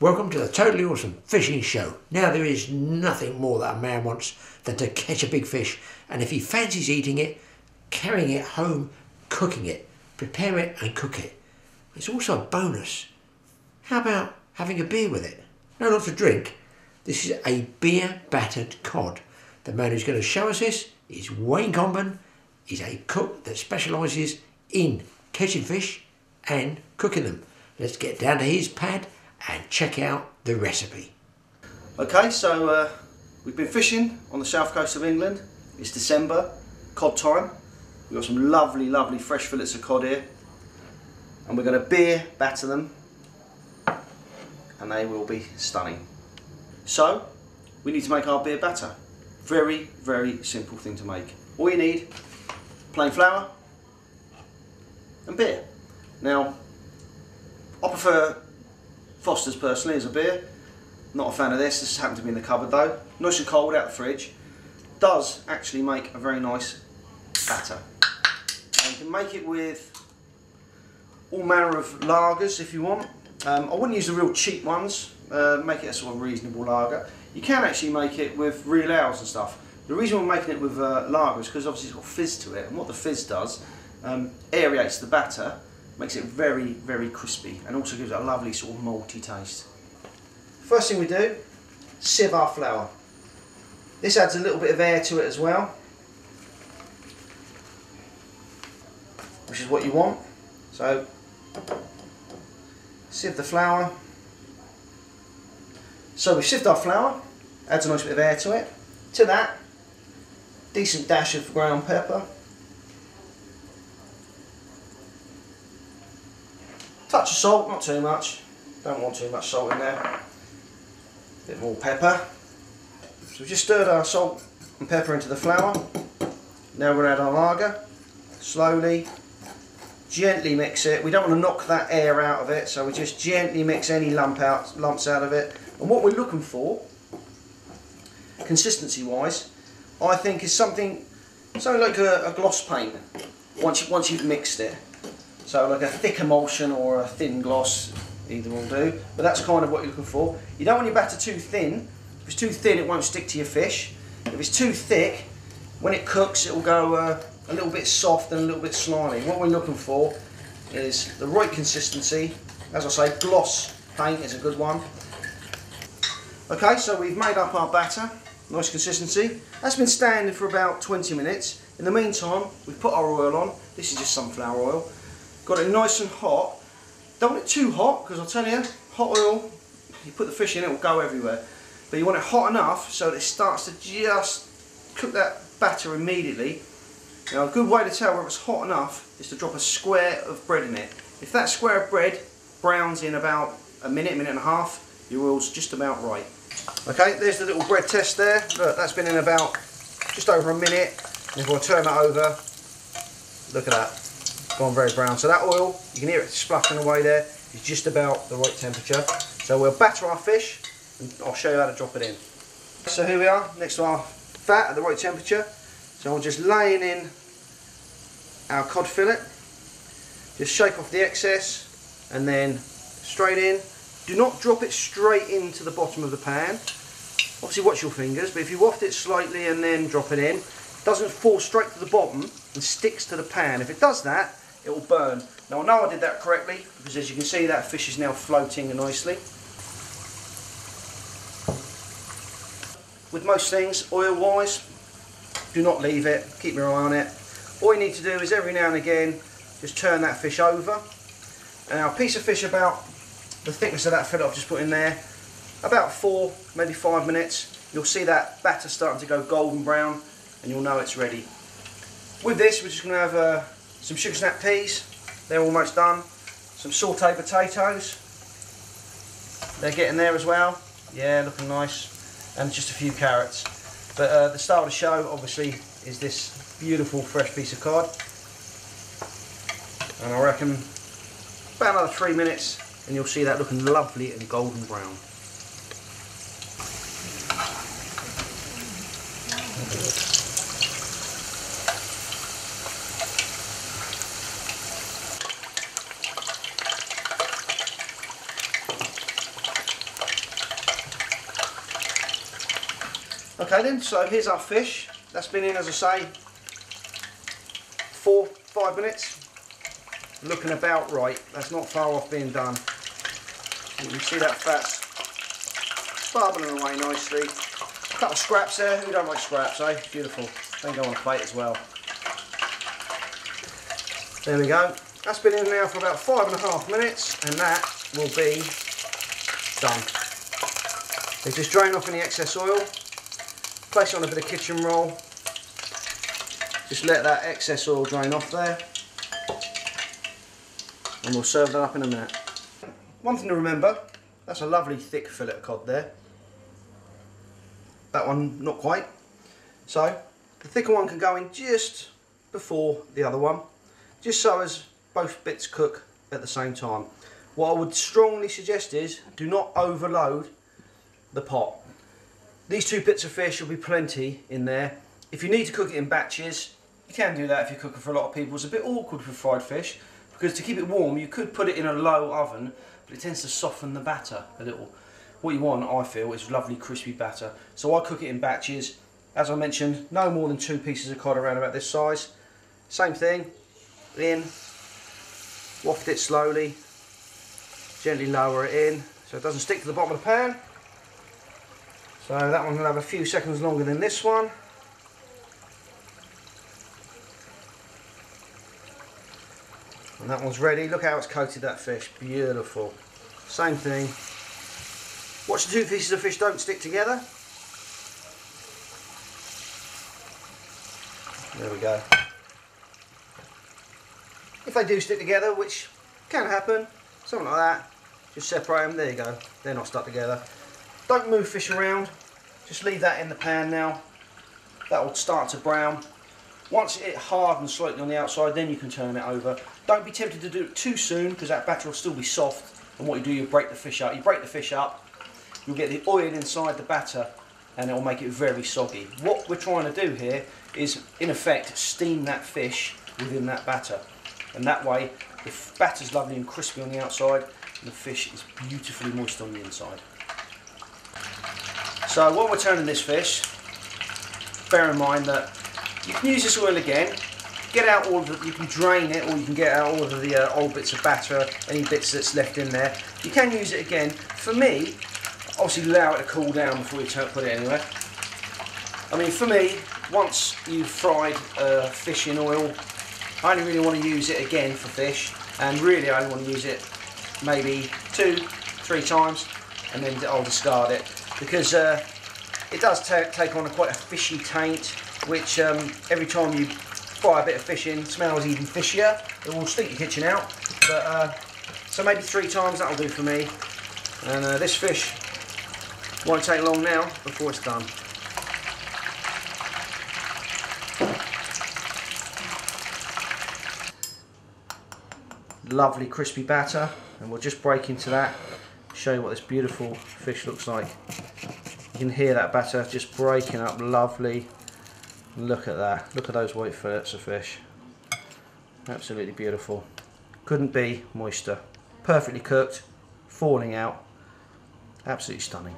Welcome to the Totally Awesome Fishing Show. Now, there is nothing more that a man wants than to catch a big fish, and if he fancies eating it, carrying it home, cooking it, prepare it and cook it. It's also a bonus. How about having a beer with it? No, not to drink. This is a beer battered cod. The man who's going to show us this is Wayne Comben. He's a cook that specialises in catching fish and cooking them. Let's get down to his pad and check out the recipe. Okay, so we've been fishing on the south coast of England. It's December, cod time. We've got some lovely, lovely fresh fillets of cod here. And we're going to beer batter them, and they will be stunning. So, we need to make our beer batter. Very, very simple thing to make. All you need, plain flour and beer. Now, I prefer Foster's personally as a beer. Not a fan of this. This happened to be in the cupboard though. Nice and cold out the fridge. Does actually make a very nice batter. And you can make it with all manner of lagers if you want. I wouldn't use the real cheap ones. Make it a sort of reasonable lager. You can actually make it with real ales and stuff. The reason we're making it with lagers because obviously it's got fizz to it, and what the fizz does, aerates the batter. Makes it very, very crispy and also gives it a lovely sort of malty taste. First thing we do, sieve our flour. This adds a little bit of air to it as well, which is what you want. So, sieve the flour. So we've sieved our flour, adds a nice bit of air to it. To that, decent dash of ground pepper. Touch of salt, not too much. Don't want too much salt in there. A bit more pepper. So we've just stirred our salt and pepper into the flour. Now we're going to add our lager. Slowly, gently mix it. We don't want to knock that air out of it, so we just gently mix any lumps out of it. And what we're looking for, consistency-wise, I think is something like a gloss paint. Once you've mixed it. So like a thick emulsion or a thin gloss, either will do, but that's kind of what you're looking for. You don't want your batter too thin. If it's too thin, it won't stick to your fish. If it's too thick, when it cooks, it will go a little bit soft and a little bit slimy. What we're looking for is the right consistency. As I say, gloss paint is a good one. Okay, so we've made up our batter, nice consistency. That's been standing for about 20 minutes. In the meantime, we've put our oil on. This is just sunflower oil. Got it nice and hot. Don't want it too hot, because I'll tell you, hot oil, you put the fish in, it will go everywhere. But you want it hot enough so that it starts to just cook that batter immediately. Now, a good way to tell whether it's hot enough is to drop a square of bread in it. If that square of bread browns in about a minute, minute and a half, your oil's just about right. Okay, there's the little bread test there. Look, that's been in about just over a minute. And if I turn that over, look at that. Gone very brown, so that oil, you can hear it spluttering away there, is just about the right temperature. So we'll batter our fish and I'll show you how to drop it in. So here we are next to our fat at the right temperature. So I'm just laying in our cod fillet, just shake off the excess and then straight in. Do not drop it straight into the bottom of the pan. Obviously watch your fingers, but if you waft it slightly and then drop it in, it doesn't fall straight to the bottom and sticks to the pan. If it does that, it will burn. Now I know I did that correctly because as you can see that fish is now floating nicely. With most things, oil wise, do not leave it, keep your eye on it. All you need to do is every now and again just turn that fish over. Now a piece of fish about the thickness of that fillet I've just put in there, about 4 maybe 5 minutes, you'll see that batter starting to go golden brown and you'll know it's ready. With this we're just going to have some sugar snap peas, they're almost done. Some sauteed potatoes, they're getting there as well. Yeah, looking nice. And just a few carrots. But the star of the show, obviously, is this beautiful fresh piece of cod. And I reckon about another 3 minutes and you'll see that looking lovely and golden brown. Okay then, so here's our fish. That's been in, as I say, 4-5 minutes. Looking about right. That's not far off being done. You can see that fat's bubbling away nicely. A couple of scraps there. We don't like scraps, eh? Beautiful. They go on a plate as well. There we go. That's been in now for about 5.5 minutes, and that will be done. They just drain off any excess oil, place it on a bit of kitchen roll, just let that excess oil drain off there, and we'll serve that up in a minute. One thing to remember, that's a lovely thick fillet of cod there. That one, not quite. So, the thicker one can go in just before the other one, just so as both bits cook at the same time. What I would strongly suggest is do not overload the pot. These two bits of fish will be plenty in there. If you need to cook it in batches, you can do that if you're cooking for a lot of people. It's a bit awkward for fried fish because to keep it warm, you could put it in a low oven, but it tends to soften the batter a little. What you want, I feel, is lovely crispy batter. So I cook it in batches. As I mentioned, no more than 2 pieces of cod around about this size. Same thing. In, waft it slowly, gently lower it in so it doesn't stick to the bottom of the pan. So that one will have a few seconds longer than this one. And that one's ready. Look how it's coated that fish. Beautiful. Same thing. Watch the 2 pieces of fish don't stick together. There we go. If they do stick together, which can happen, something like that, just separate them, there you go, they're not stuck together. Don't move fish around, just leave that in the pan now. That'll start to brown. Once it hardens slightly on the outside, then you can turn it over. Don't be tempted to do it too soon, because that batter will still be soft, and what you do, you break the fish up. You break the fish up, you'll get the oil inside the batter, and it'll make it very soggy. What we're trying to do here is, in effect, steam that fish within that batter. And that way, the batter's lovely and crispy on the outside, and the fish is beautifully moist on the inside. So while we're turning this fish, bear in mind that you can use this oil again. Get out all of the, you can drain it, or you can get out all of the old bits of batter, any bits that's left in there. You can use it again. For me, obviously allow it to cool down before you put it anywhere. I mean, for me, once you've fried fish in oil, I only really want to use it again for fish, and really I only want to use it maybe 2-3 times, and then I'll discard it, because it does take on quite a fishy taint, which every time you fry a bit of fish in, smells even fishier. It will stink your kitchen out, but so maybe 3 times, that'll do for me. And this fish won't take long now before it's done. Lovely crispy batter, and we'll just break into that, show you what this beautiful fish looks like. You can hear that batter just breaking up, lovely. Look at that, look at those white fillets of fish, absolutely beautiful. Couldn't be moister, perfectly cooked, falling out, absolutely stunning.